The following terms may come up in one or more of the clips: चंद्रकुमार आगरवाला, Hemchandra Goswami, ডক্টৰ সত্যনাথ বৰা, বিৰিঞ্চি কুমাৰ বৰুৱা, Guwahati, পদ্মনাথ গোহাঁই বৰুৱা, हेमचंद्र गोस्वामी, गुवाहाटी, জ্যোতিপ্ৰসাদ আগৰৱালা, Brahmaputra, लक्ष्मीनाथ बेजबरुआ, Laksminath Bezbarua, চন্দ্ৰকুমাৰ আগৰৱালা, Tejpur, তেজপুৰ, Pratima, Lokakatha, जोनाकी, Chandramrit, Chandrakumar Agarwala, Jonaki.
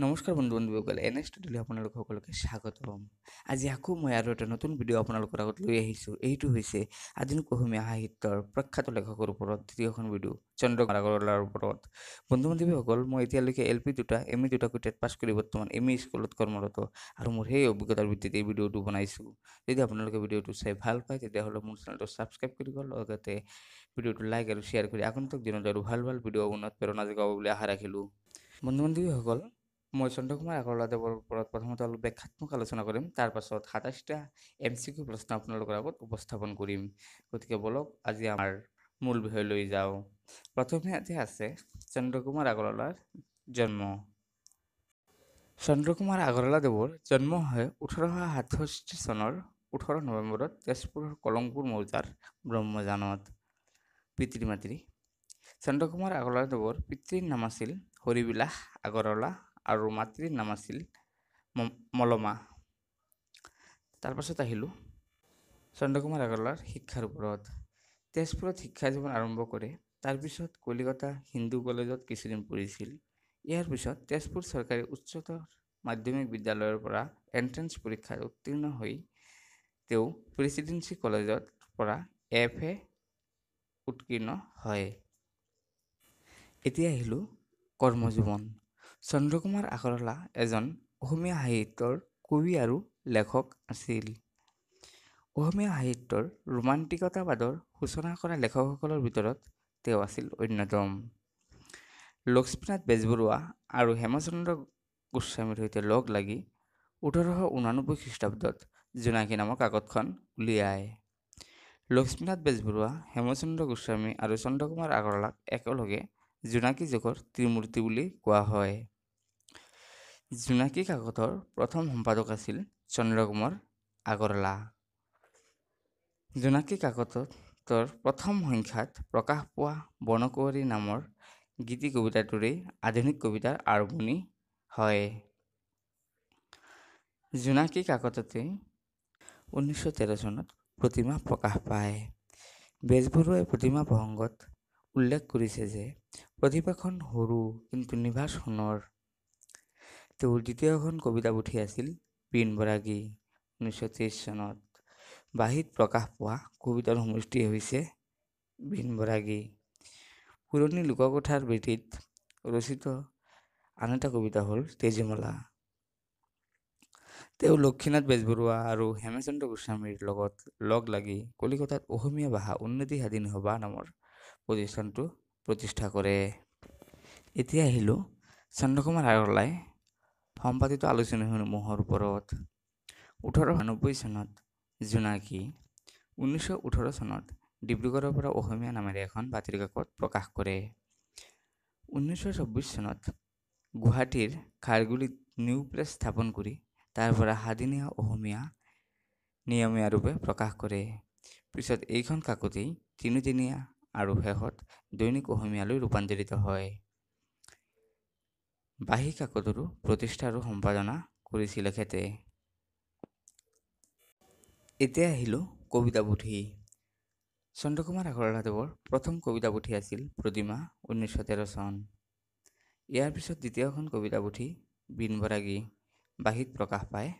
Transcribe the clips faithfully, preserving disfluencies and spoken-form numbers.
नमस्कार बंधु बान्धवीসকল एन एस टेटली आपलोक स्वागतम। आज आको मैं और नतुन भिडिओ अपनलोक आगत लई आधुनिक अসমীয়া साहित्यर प्रख्यात लेखकर ऊपर तृतीयखन भिडिओ चंद्रकुमार आगरवालार ऊपर। बंधु बान्धवीসকল मैं एतियालैके एल पी दुटा एम ई दुटाको टेट पास कर बर्तमान एम ई स्कुलत कर्मरत और मोर सेई अभिज्ञतार भित्तित भिडिओ बनाइछु। यदि आपनलोके भिडिओ चाई भाल पाय तेतियाह'ले मोर चेनेलटो सबस्क्राइब करिब लगते भिडिओ लाइक और शेयर करि आगन्तुक दिनत आरो भाल भाल भिडिओ उन्नत प्रेरणा जगाब बुली आशा राखिलु। बंधु बान्धवीসকল मैं चंद्रकुमार आगरवाला देवर ऊपर प्रथम अलग व्याख्यात्मक आलोचना करम तार पाছত सत्ताईसटा एम सी किउ प्रश्न आपनलोकर आगत उपस्थापन करिम। गतिके बोलक आज आमार मूल विषय लई जाओ। प्रथमते आछे चंद्रकुमार आगरवालार जन्म। चंद्रकुमार आगरवाला देवर जन्म है ओठरश सातष्टि सनर ओठर नवेम्बर तेजपुर कलंगपुर मौजार ब्रह्मजानत। पितृ मातृ चंद्रकुमार आगरवाला देवर पितृर नाम आछिल हरिबिलास आगरवाला और मातृर नाम आछिल मलमा। तार पाছত আহিলো चंद्रकुमार आगरवालार शिक्षार ऊपर। तेजपुर शिक्षा जीवन आरम्भ करे तार पिছত कलिकता हिंदू कलेजत किछुदिन पढ़िছিল। यार पिছত तेजपुर सरकारी उच्चतर माध्यमिक विद्यालयर परा एंट्रेंस परीक्षा उत्तीर्ण हई तेओ प्रेसिडेंसी कलेजत परा एफ ए उत्तीर्ण हय। एतिया আহিলো कर्मजीवन। चंद्रकुमार आगरवाला एजन अहोमिया साहित्यर कवि और लेखक आसिल। अहोमिया साहित्यर रोमांटिकतावादर सूचना करा लेखकসকলৰ ভিতৰত তেওঁ আছিল অন্যতম। लक्ष्मीनाथ बेजबरुआ और हेमचंद्र गोस्वामीर सहित लग लगी ओठरश ऊनानब्बे ख्रीष्टाब्दत जोनाकी नामक कागजखन उलियाय। लक्ष्मीनाथ बेजबरुआ हेमचंद्र गोस्वामी और चंद्रकुमार आगरवालाक एकलगे जोनाकी जगर त्रिमूर्ति बुली कोৱা হয়। जोनाकी कागजर प्रथम सम्पादक आसिल चंद्रकुमार आगरवाला। जोनाकी कागजर प्रथम संख्यात प्रकाश पा बणकुवारी नाम गीति कविताटरे आधुनिक कवितार आरम्भणि হয়। जोनाकी कागजते उन्नीस तेरह सनत प्रतिमा प्रकाश पाय। बेजबरुवाय प्रतिमा प्रसंगत उल्लेख करिছে যে प्रतिभाखन हरु किन्तु निभास होनर। तेओर द्वितीयखन कविता पुथि आसिल बिन बरागी उन्नीस तेईस सनत बाहित प्रकाश पा कवितार समष्टि हइसे बिन बरागी। पुरनी लोककथार भेटित रचित आन एटा कविता हल तेजिमाला। तेओ लक्ष्मीनाथ बेजबरुआ और हेमचंद्र गोस्वामीर लगत लग लगी कलिकतात अहोमिया भाषा उन्नति साधीन सभा नाমৰ प्रतिष्ठानটো प्रतिष्ठा करे। एतिया आहिलो चंद्रकुमार आगरवालाय सम्पादित आलोचनीসমূहर ओपरत। ओठरश नब्बे सनत जोनाकी उन्नीस ओठर सनत डिब्रुगढ़र परा अहोमिया नामेर एखन बातरिकाकत प्रकाश करे। उन्नीस चौबीस सनत गुवाहाटीर खारगुलित निउ प्रेस स्थापन करी तार परा सादिनीया अहोमिया नियमीया रूपे प्रकाश करे। पिছত এইখন কাকতেই তিনিদিনীয়া और शेषत दैनिक अहोमियालय रूपान्तरित हय। बाही काकतरो प्रतिष्ठा और सम्पादना करिছিল খেতে। एतिया आहिलो कविता पुथि। चंद्रकुमार आगरवाला देवर प्रथम कविता पुथि आसिल प्रतिमा उन्नीस तेरह सन। यार पिছত द्वितीयखन कविता पुथि बिन बरागी बाहित प्रकाश पाय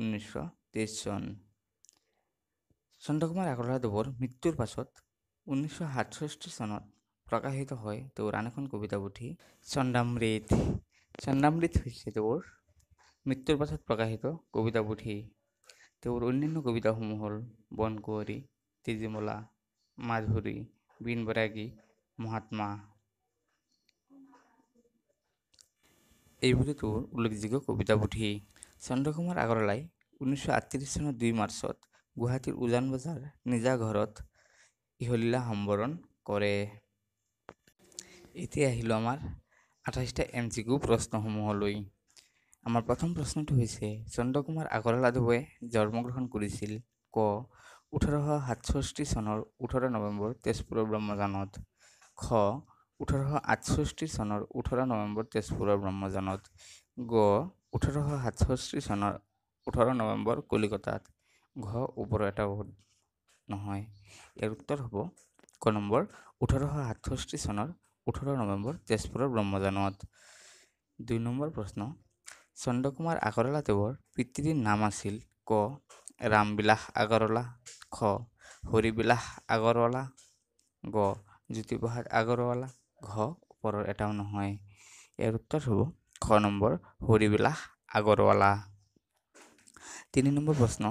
उन्नीस तेईस सन। चंद्रकुमार आगरवाला देवर मृत्युर पाছত उन्नीस सातष्टि सनत प्रकाशित है तेवर आन एखन कविता पुथि चंद्रामृत। चंद्रामृत হৈছে তেওঁৰ মৃত্যুৰ পাছত प्रकाशित कविता पुथि। तेवर अन्यान्य कविताসমূह हल बनकुवारी तेजिमला माधुरी बिन बरागी महात्मा। এইবোৰে তেওঁৰ উল্লেখযোগ্য कविता पुथि। चंद्रकुमार आगरवाলাই उन्नीस आठत्रिश सनत दुई मार्चत गुवाहाटीर उजानबजार निजा घरत इहलीला सम्बरण करे। एतिया आहिलो आमार अट्ठाईसटा एम सी किउ प्रश्नসমূह लई। आमार प्रथम प्रश्नटि हइसे चंद्रकुमार आगरवाला देवे जन्मग्रहण करिছিল क ओठरश सातष्टि सनर ओठर नवेम्बर तेजपुर ब्रह्मजानत, ख ओठरश आठष्टि सनर ओठर नवेम्बर तेजपुर ब्रह्मजानत, ग ओठरश सातष्टि सनर ओठर नवेम्बर कलिकतात, घ ऊपर एटा নহয়। ইয়াৰ উত্তৰ হ'ব ক নম্বৰ ওঠৰশ সাতষষ্ঠি চনৰ ওঠৰ নৱেম্বৰ তেজপুৰৰ ব্ৰহ্মজানত। দুই নম্বৰ প্ৰশ্ন চন্দ্ৰকুমাৰ আগৰৱালা দেৱৰ পিতৃৰ নাম আছিল ক ৰামবিলাস আগৰৱালা, খ হৰিবিলাস আগৰৱালা, গ জ্যোতিপ্ৰসাদ আগৰৱালা, ঘ ওপৰৰ এটাও নহয়। ইয়াৰ উত্তৰ হ'ব খ নম্বৰ হৰিবিলাস আগৰৱালা। তিনি নম্বৰ প্ৰশ্ন,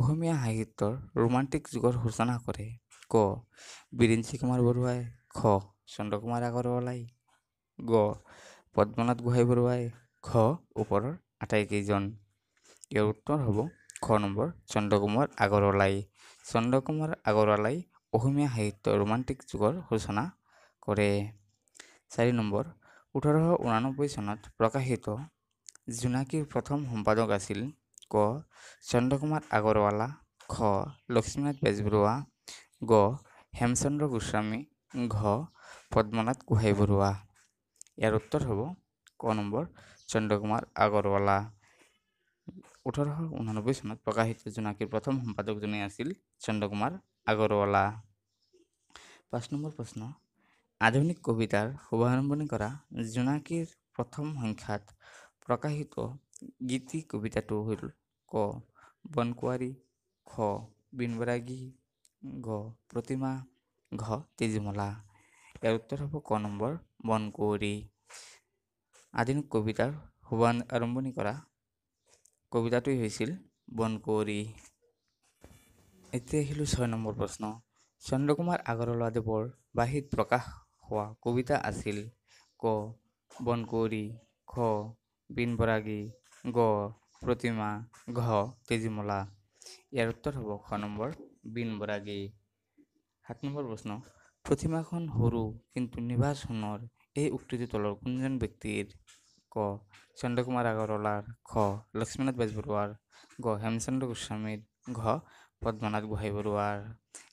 অসমীয়া সাহিত্যৰ ৰোমান্টিক যুগৰ সূচনা কৰে ক বিৰিঞ্চি কুমাৰ বৰুৱাই, খ চন্দ্ৰকুমাৰ আগৰৱালাই, গ পদ্মনাথ গোহাঁই বৰুৱাই, খ ওপৰৰ আটাইকেইজন। ইয়াৰ উত্তৰ হ'ব খ নম্বৰ চন্দ্ৰকুমাৰ আগৰৱালাই। চন্দ্ৰকুমাৰ আগৰৱালাই অসমীয়া সাহিত্য ৰোমান্টিক যুগৰ সূচনা কৰে। চাৰি নম্বৰ, ওঠৰশ ঊনানব্বৈ চনত প্ৰকাশিত জোনাকীৰ প্ৰথম সম্পাদক আছিল ক চন্দ্ৰকুমাৰ আগৰৱালা, খ লক্ষ্মীনাথ বেজবৰুৱা, গ হেমচন্দ্ৰ গোস্বামী, ঘ পদ্মনাথ গোহাঁই বৰুৱা। ইয়াৰ উত্তৰ হ'ব ক নম্বৰ চন্দ্ৰকুমাৰ আগৰৱালা। ওঠৰশ ঊনানব্বৈ চনত প্ৰকাশিত জোনাকীৰ প্ৰথম সম্পাদকজনেই আছিল চন্দ্ৰকুমাৰ আগৰৱালা। পাঁচ নম্বৰ প্ৰশ্ন, আধুনিক কবিতাৰ শুভাৰম্ভণি কৰা জোনাকীৰ প্ৰথম সংখ্যাত প্ৰকাশিত গীতি কবিতাটো হ'ল ক বনকুৱাৰী, খ বিন বৰাগী, ঘ প্ৰতিমা, ঘ তেজীমালা। ইয়াৰ উত্তৰ হ'ব ক নম্বৰ বনকুৱাৰী। আধুনিক কবিতাৰ শুভান আৰম্ভণি কৰা কবিতাটোৱেই হৈছিল বনকুৱাৰী। এতিয়া আহিলোঁ ছয় নম্বৰ প্ৰশ্ন, চন্দ্ৰকুমাৰ আগৰৱালাদেৱৰ বাঁহীত প্ৰকাশ হোৱা কবিতা আছিল ক বনকুৱাৰী, খ বিন বৰাগী, গ প্ৰতিমা, ঘ তেজীমালা। ইয়াৰ উত্তৰ হ'ব খ নম্বৰ বিন বৰাগী। সাত নম্বৰ প্ৰশ্ন, প্ৰতিমাখন সৰু কিন্তু নিভাঁজ সোণৰ, এই উক্তিটো তলৰ কোনজন ব্যক্তিৰ? ক চন্দ্ৰকুমাৰ আগৰৱালাৰ, খ লক্ষ্মীনাথ বেজবৰুৱাৰ, গ হেমচন্দ্ৰ গোস্বামীৰ, ঘ পদ্মনাথ গোহাঁই বৰুৱাৰ।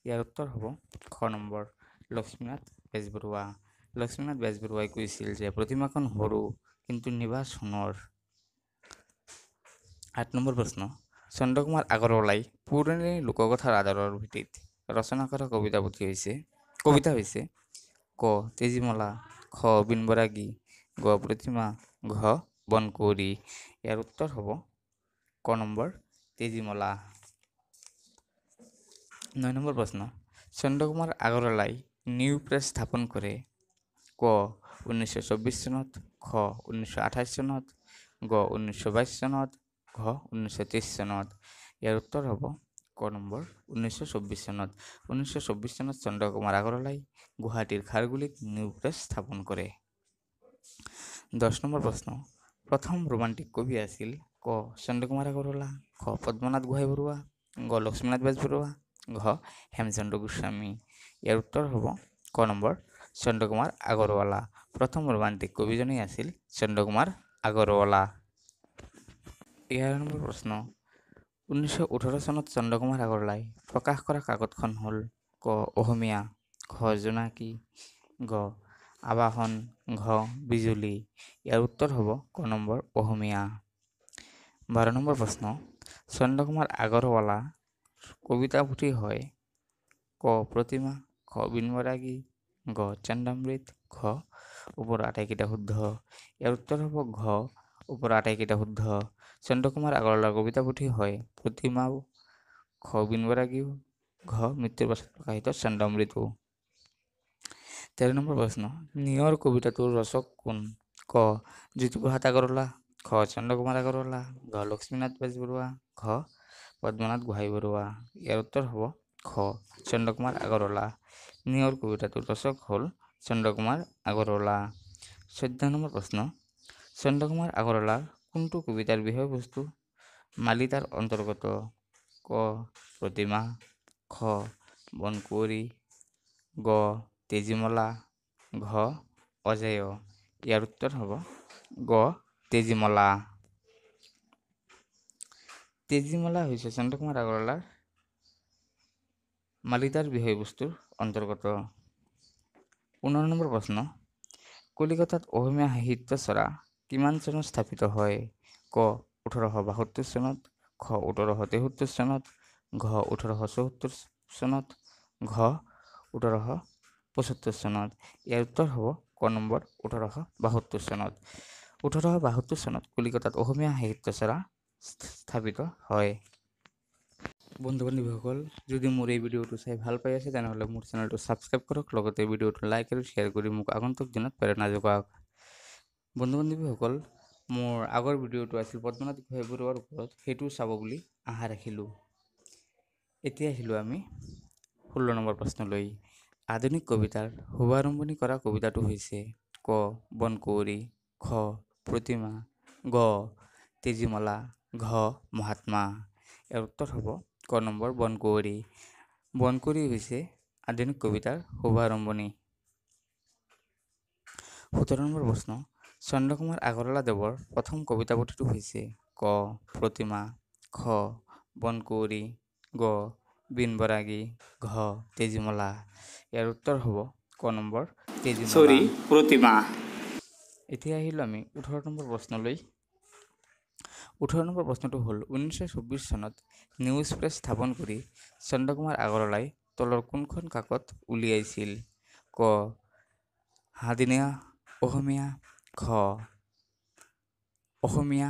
ইয়াৰ উত্তৰ হ'ব খ নম্বৰ লক্ষ্মীনাথ বেজবৰুৱা। লক্ষ্মীনাথ বেজবৰুৱাই কৈছিল যে প্ৰতিমাখন সৰু কিন্তু নিভাঁজ সোণৰ। আঠ নম্বৰ প্ৰশ্ন, চন্দ্ৰকুমাৰ আগৰৱালাই পুৰণি লোককথাৰ আধাৰৰ ভিত্তিত ৰচনা কৰা কবিতা পুথি হৈছে কবিতা হৈছে ক তেজীমালা, খ বিন বৰাগী, গ প্ৰতিমা, ঘ বনকুৱাৰী। ইয়াৰ উত্তৰ হ'ব ক নম্বৰ তেজীমালা। নয় নম্বৰ প্ৰশ্ন, চন্দ্ৰকুমাৰ আগৰৱালাই নিউ প্ৰেছ স্থাপন কৰে ক ঊনৈছশ চৌব্বিছ চনত, খ ঊনৈছশ আঠাইছ চনত, গ ঊনৈছশ বাইছ চনত, ঘ ঊনৈছশ তেইছ চনত। ইয়াৰ উত্তৰ হ'ব ক নম্বৰ ঊনৈছশ চৌব্বিছ চনত। ঊনৈছশ চৌব্বিছ চনত চন্দ্ৰকুমাৰ আগৰৱালাই গুৱাহাটীৰ খাৰগুলিত নিউ প্ৰেছ স্থাপন কৰে। দহ নম্বৰ প্ৰশ্ন, প্ৰথম ৰোমান্টিক কবি আছিল ক চন্দ্ৰকুমাৰ আগৰৱালা, খ পদ্মনাথ গোহাঁই বৰুৱা, গ লক্ষ্মীনাথ বেজবৰুৱা, ঘ হেমচন্দ্ৰ গোস্বামী। ইয়াৰ উত্তৰ হ'ব ক নম্বৰ চন্দ্ৰকুমাৰ আগৰৱালা। প্ৰথম ৰোমান্টিক কবিজনেই আছিল চন্দ্ৰকুমাৰ আগৰৱালা। এঘাৰ নম্বৰ প্ৰশ্ন, ঊনৈছশ ওঠৰ চনত চন্দ্ৰকুমাৰ আগৰৱালাই প্ৰকাশ কৰা কাকতখন হ'ল ক অসমীয়া, ঘ জোনাকী, ঘ আবাহন, ঘ বিজুলী। ইয়াৰ উত্তৰ হ'ব ক নম্বৰ অসমীয়া। বাৰ নম্বৰ প্ৰশ্ন, চন্দ্ৰকুমাৰ আগৰৱালা কবিতা পুথি হয় ক প্ৰতিমা, খ বিন বৰাগী, ঘ চন্দ্ৰামৃত, ঘ ওপৰৰ আটাইকেইটা শুদ্ধ। ইয়াৰ উত্তৰ হ'ব ঘ ওপৰৰ আটাইকেইটা শুদ্ধ। চন্দ্ৰকুমাৰ আগৰৱালাৰ কবিতা পুথি হয় প্ৰতিমাও, খ বিন বৰাগীও, ঘ মৃত্যুৰ পাছত প্ৰকাশিত চন্দ্ৰামৃতো। তেৰ নম্বৰ প্ৰশ্ন, নিয়ৰ কবিতাটোৰ ৰচক কোন? ক জ্যোতিপ্ৰসাদ আগৰৱালা, খ চন্দ্ৰকুমাৰ আগৰৱালা, ঘ লক্ষ্মীনাথ বেজবৰুৱা, ঘ পদ্মনাথ গোহাঁই বৰুৱা। ইয়াৰ উত্তৰ হ'ব খ চন্দ্ৰকুমাৰ আগৰৱালা। নিয়ৰ কবিতাটোৰ ৰচক হ'ল চন্দ্ৰকুমাৰ আগৰৱালা। চৈধ্য নম্বৰ প্ৰশ্ন, চন্দ্ৰকুমাৰ আগৰৱালাৰ কোনটো কবিতাৰ বিষয়বস্তু মালিতাৰ অন্তৰ্গত? ক প্ৰতিমা, খ বনকুৱাৰী, গ তেজীমালা, ঘ অজেয়। ইয়াৰ উত্তৰ হ'ব গ তেজীমালা। তেজীমালা হৈছে চন্দ্ৰকুমাৰ আগৰৱালাৰ মালিতাৰ বিষয়বস্তুৰ অন্তৰ্গত। পোন্ধৰ নম্বৰ প্ৰশ্ন, কলিকতাত অসমীয়া সাহিত্য চৰা কিমান চনত স্থাপিত হয়? ক ওঠৰশ বাসত্তৰ চনত, খ ওঠৰশ তেসত্তৰ চনত, ঘ ওঠৰশ চৌসত্তৰ চনত, ঘ ওঠৰশ পঁচত্তৰ চনত। ইয়াৰ উত্তৰ হ'ব ক নম্বৰ ওঠৰশ বাসত্তৰ চনত। ওঠৰশ বাসত্তৰ চনত কলিকতাত অসমীয়া সাহিত্যশালা স্থাপিত হয়। বন্ধু বান্ধৱীসকল, যদি মোৰ এই ভিডিঅ'টো চাই ভাল পাই আছে তেনেহ'লে মোৰ চেনেলটো ছাবস্ক্ৰাইব কৰক, লগতে ভিডিঅ'টো লাইক আৰু শ্বেয়াৰ কৰি মোক আগন্তুক দিনত প্ৰেৰণা যোগাওক। বন্ধু বান্ধৱীসকল, মোৰ আগৰ ভিডিঅ'টো আছিল পদ্মনাথ গোহাঁই বৰুৱাৰ ওপৰত, সেইটো চাব বুলি আশা ৰাখিলোঁ। এতিয়া আহিলোঁ আমি ষোল্ল নম্বৰ প্ৰশ্নলৈ। আধুনিক কবিতাৰ শুভাৰম্ভণি কৰা কবিতাটো হৈছে ক বনকুঁৱৰী, খ প্ৰতিমা, গ তেজীমালা, ঘ মহাত্মা। ইয়াৰ উত্তৰ হ'ব ক নম্বৰ বনকুঁৱৰী। বনকুঁৱৰী হৈছে আধুনিক কবিতাৰ শুভাৰম্ভণি। সোতৰ নম্বৰ প্ৰশ্ন, চন্দ্ৰকুমাৰ আগৰৱালা দেৱৰ প্ৰথম কবিতা পুথিটো হৈছে ক প্ৰতিমা, খ বনকুঁৱৰী, গ বিন বৰাগী, ঘ তেজীমালা। ইয়াৰ উত্তৰ হ'ব ক নম্বৰ তেজীমালা চৰি প্ৰতিমা। এতিয়া আহিলোঁ আমি ওঠৰ নম্বৰ প্ৰশ্নলৈ। ওঠৰ নম্বৰ প্ৰশ্নটো হ'ল ঊনৈছশ চৌব্বিছ চনত নিউজ প্ৰেছ স্থাপন কৰি চন্দ্ৰকুমাৰ আগৰৱালাই তলৰ কোনখন কাকত উলিয়াইছিল? ক হাদিনীয়া অসমীয়া, খ অসমীয়া,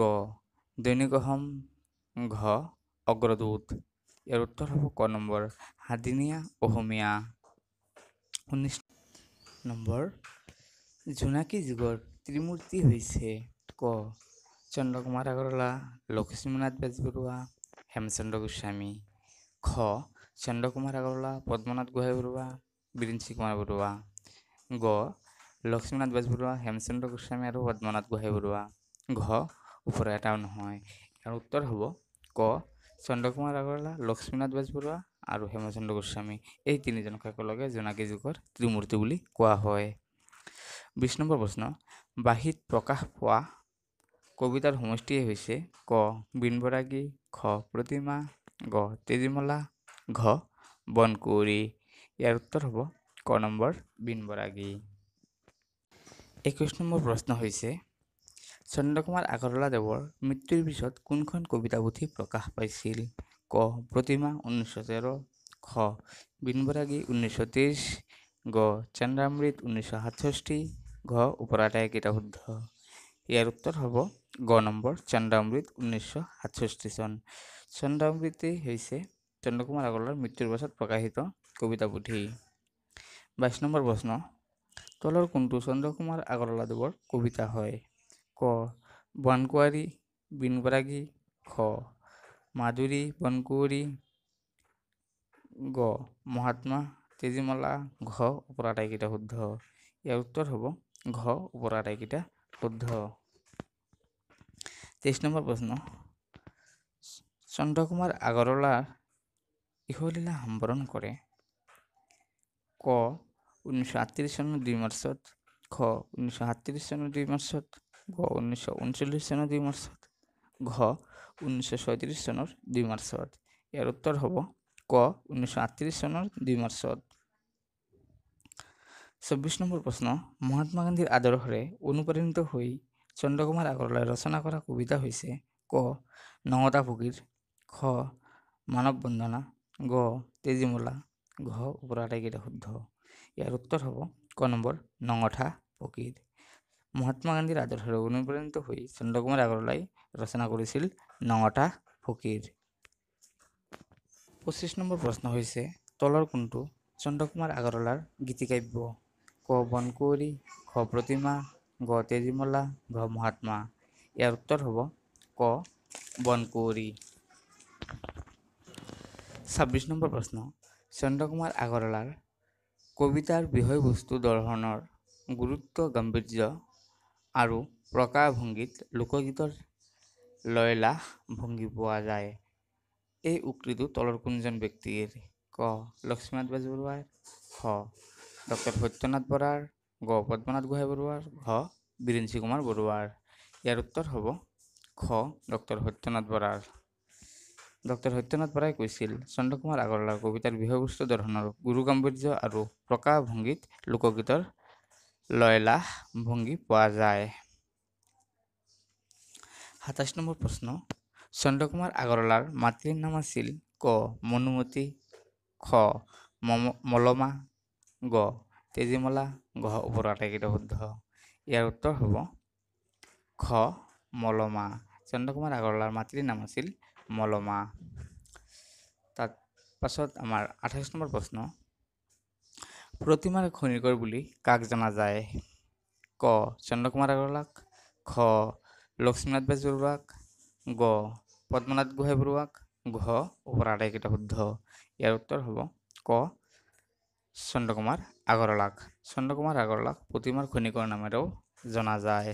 গ দৈনিক অসম, ঘ অগ্ৰদূত। ইয়াৰ উত্তৰ হ'ব ক নম্বৰ হাদিনীয়া অসমীয়া। ঊনৈছ নম্বৰ, জোনাকী যুগৰ ত্ৰিমূৰ্তি হৈছে ক চন্দ্ৰকুমাৰ আগৰৱালা, লক্ষ্মীনাথ বেজবৰুৱা, হেমচন্দ্ৰ গোস্বামী, খ চন্দ্ৰকুমাৰ আগৰৱালা, পদ্মনাথ গোহাঁই বৰুৱা, বিৰিঞ্চি কুমাৰ বৰুৱা, গ লক্ষ্মীনাথ বেজবৰুৱা, হেমচন্দ্ৰ গোস্বামী আৰু পদ্মনাথ গোহাঁই বৰুৱা, ঘ ওপৰৰ এটাও নহয়। ইয়াৰ উত্তৰ হ'ব ক চন্দ্ৰকুমাৰ আগৰৱালা, লক্ষ্মীনাথ বেজবৰুৱা আৰু হেমচন্দ্ৰ গোস্বামী। এই তিনিজনক একেলগে জোনাকী যুগৰ ত্ৰিমূৰ্তি বুলি কোৱা হয়। বিশ নম্বৰ প্ৰশ্ন, বাঁহীত প্ৰকাশ পোৱা কবিতাৰ সমষ্টিয়ে হৈছে ক বিন বৰাগী, খ প্ৰতিমা, গ তেজীমালা, ঘ বনকুঁৱৰী। ইয়াৰ উত্তৰ হ'ব ক নম্বৰ বিন বৰাগী। একৈছ নম্বৰ প্ৰশ্ন হৈছে চন্দ্ৰকুমাৰ আগৰৱালা দেৱৰ মৃত্যুৰ পিছত কোনখন কবিতা পুথি প্ৰকাশ পাইছিল? ক প্ৰতিমা ঊনৈছশ তেৰ, খ বিন বৰাগী ঊনৈছশ তেইছ, গ চন্দ্ৰামৃত ঊনৈছশ সাতষষ্ঠি, ঘ ওপৰৰ আটাইকেইটা শুদ্ধ। ইয়াৰ উত্তৰ হ'ব গ নম্বৰ চন্দ্ৰামৃত ঊনৈছশ সাতষষ্ঠি চন। চন্দ্ৰামৃতেই হৈছে চন্দ্ৰকুমাৰ আগৰৱালাৰ মৃত্যুৰ পাছত প্ৰকাশিত কবিতা পুথি। বাইছ নম্বৰ প্ৰশ্ন, তলৰ কোনটো চন্দ্ৰকুমাৰ আগৰৱালা দেৱৰ কবিতা হয়? ক বনকুঁৱৰী বিন বৰাগী, খ মাধুৰী বনকুঁৱৰী, গ মহাত্মা তেজীমালা, ঘ ওপৰৰ আটাইকেইটা শুদ্ধ। ইয়াৰ উত্তৰ হ'ব ঘ ওপৰৰ আটাইকেইটা শুদ্ধ। তেইছ নম্বৰ প্ৰশ্ন, চন্দ্ৰকুমাৰ আগৰৱালাৰ ইহলীলা সম্বৰণ কৰে ক ঊনৈছশ আঠত্ৰিছ চনৰ দুই মাৰ্চত, খ ঊনৈছশ সাতত্ৰিছ চনৰ দুই মাৰ্চত, গ ঊনৈছশ ঊনচল্লিছ চনৰ দুই মাৰ্চত, ঘ ঊনৈছশ ছয়ত্ৰিছ চনৰ দুই মাৰ্চত। ইয়াৰ উত্তৰ হ'ব ক ঊনৈছশ আঠত্ৰিছ চনৰ দুই মাৰ্চত। চৌব্বিছ নম্বৰ প্ৰশ্ন, মহাত্মা গান্ধীৰ আদৰ্শৰে অনুপ্ৰাণিত হৈ চন্দ্ৰকুমাৰ আগৰৱালাই ৰচনা কৰা কবিতা হৈছে ক নঙতা ফকীৰ, খ মানৱ বন্দনা, গ তেজীমালা, ঘ ওপৰৰ আটাইকেইটা শুদ্ধ। ইয়াৰ উত্তৰ হ'ব ক নম্বৰ নঙঠা ফকীৰ। মহাত্মা গান্ধীৰ আদৰ্শৰে অনুপ্ৰাণিত হৈ চন্দ্ৰকুমাৰ আগৰৱালাই ৰচনা কৰিছিল নঙঠা ফকীৰ। পঁচিছ নম্বৰ প্ৰশ্ন হৈছে তলৰ কোনটো চন্দ্ৰকুমাৰ আগৰৱালাৰ গীতিকাব্য? ক বনকুঁৱৰী, খ প্ৰতিমা, গ তেজীমালা, ঘ মহাত্মা। ইয়াৰ উত্তৰ হ'ব ক বনকুঁৱৰী। ছাব্বিছ নম্বৰ প্ৰশ্ন, চন্দ্ৰকুমাৰ আগৰৱালাৰ কবিতাৰ বিষয়বস্তু দৰ্শনৰ গুৰুত্ব গাম্ভীৰ্য আৰু প্ৰকাশভংগীত লোকগীতৰ লয়লাস ভংগী পোৱা যায়। এই উক্তিটো তলৰ কোনজন ব্যক্তিৰ? ক লক্ষ্মীনাথ বেজবৰুৱাৰ, খ ডক্টৰ সত্যনাথ বৰাৰ, গ পদ্মনাথ গোহাঁই বৰুৱাৰ, ঘ বিৰিঞ্চি কুমাৰ বৰুৱাৰ। ইয়াৰ উত্তৰ হ'ব খ ডক্টৰ সত্যনাথ বৰাৰ। ডক্টৰ সত্যনাথ বৰাই কৈছিল চন্দ্ৰকুমাৰ আগৰৱালাৰ কবিতাৰ বিষয়বস্তু দৰ্শনৰ গুৰু গাম্ভীৰ্য আৰু প্ৰকাশভংগীত লোকগীতৰ লয়লাস ভংগী পোৱা যায়। সাতাইছ নম্বৰ প্ৰশ্ন, চন্দ্ৰকুমাৰ আগৰৱালাৰ মাতৃৰ নাম আছিল ক মনুমতী, খ মলমা, গ তেজীমালা, ঘ ওপৰৰ আটাইকেইটা শুদ্ধ। ইয়াৰ উত্তৰ হ'ব ख मलमा। চন্দ্ৰকুমাৰ আগৰৱালাৰ মাতৃৰ নাম আছিল মলমা। তাত পাছত আমাৰ আঠাইছ নম্বৰ প্ৰশ্ন, প্ৰতিমাৰ খনিকৰ বুলি কাক জনা যায়? ক চন্দ্ৰকুমাৰ আগৰৱালাক, খ লক্ষ্মীনাথ বেজবৰুৱাক, গ পদ্মনাথ গোহাঁই বৰুৱাক, ঘ ওপৰৰ আটাইকেইটা শুদ্ধ। ইয়াৰ উত্তৰ হ'ব ক চন্দ্ৰকুমাৰ আগৰৱালাক। চন্দ্ৰকুমাৰ আগৰৱালাক প্ৰতিমাৰ খনিকৰ নামেৰেও জনা যায়।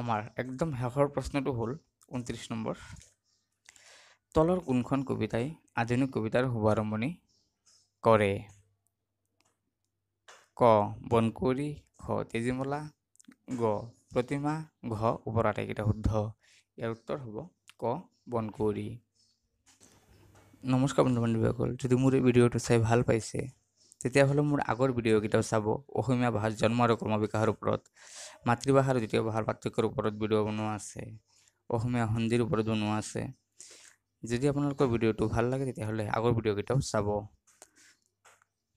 आमार एकदम शेषर प्रश्न तो हल उनत्रिश नम्बर, तलर कोनखन कविताय आधुनिक कवितार शुभारम्भणि करे? क बनकुरी, ख तेजिमला, ग प्रतिमा, घ ऊपर आटाईकेटा शुद्ध। यार उत्तर हब क बनकुरी। नमस्कार बंधु बान्धवीसकल, यदि मोर भिडिओ चाई भाल पाइसे तेतियाह'লে मोर आगर भिडिओकिटाও চাব। অসমীয়া ভাষাৰ জন্ম আৰু কৰ্ম বিকাশৰ ওপৰত, মাতৃভাষা আৰু দ্বিতীয় ভাষাৰ পাৰ্থক্যৰ ওপৰত ভিডিঅ' বনোৱা আছে, অসমীয়া হিন্দীৰ ওপৰত বনোৱা আছে। যদি আপোনালোকৰ ভিডিঅ'টো ভাল লাগে তেতিয়াহ'লে আগৰ ভিডিঅ'কিটাও চাব।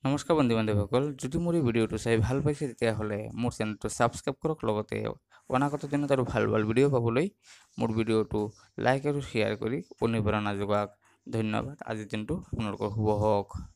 নমস্কাৰ বন্ধু বান্ধৱীসকল, যদি মোৰ ভিডিঅ'টো চাই ভাল পাইছে তেতিয়াহ'লে মোৰ চেনেলটো ছাবস্ক্ৰাইব কৰক। লগতে অনাগত দিনত আৰু ভাল ভাল ভিডিঅ' পাবলৈ মোৰ ভিডিঅ'টো লাইক আৰু শ্বেয়াৰ কৰি অনুপ্ৰেৰণা যোগাওক। ধন্যবাদ। আজিৰ দিনটো আপোনালোকৰ শুভ হওক।